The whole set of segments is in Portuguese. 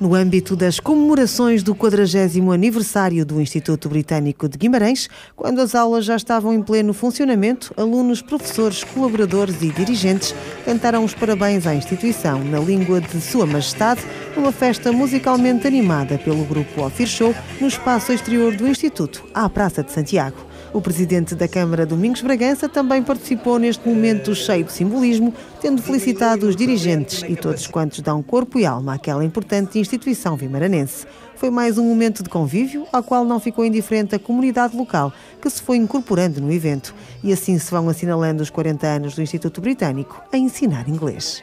No âmbito das comemorações do 40º aniversário do Instituto Britânico de Guimarães, quando as aulas já estavam em pleno funcionamento, alunos, professores, colaboradores e dirigentes cantaram os parabéns à instituição na língua de Sua Majestade, numa festa musicalmente animada pelo Grupo Offer Show no espaço exterior do Instituto, à Praça de Santiago. O presidente da Câmara, Domingos Bragança, também participou neste momento cheio de simbolismo, tendo felicitado os dirigentes e todos quantos dão corpo e alma àquela importante instituição vimaranense. Foi mais um momento de convívio, ao qual não ficou indiferente a comunidade local, que se foi incorporando no evento. E assim se vão assinalando os 40 anos do Instituto Britânico a ensinar inglês.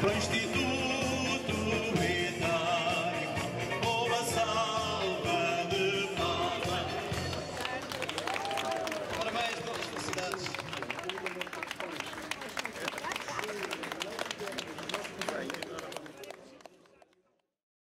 Please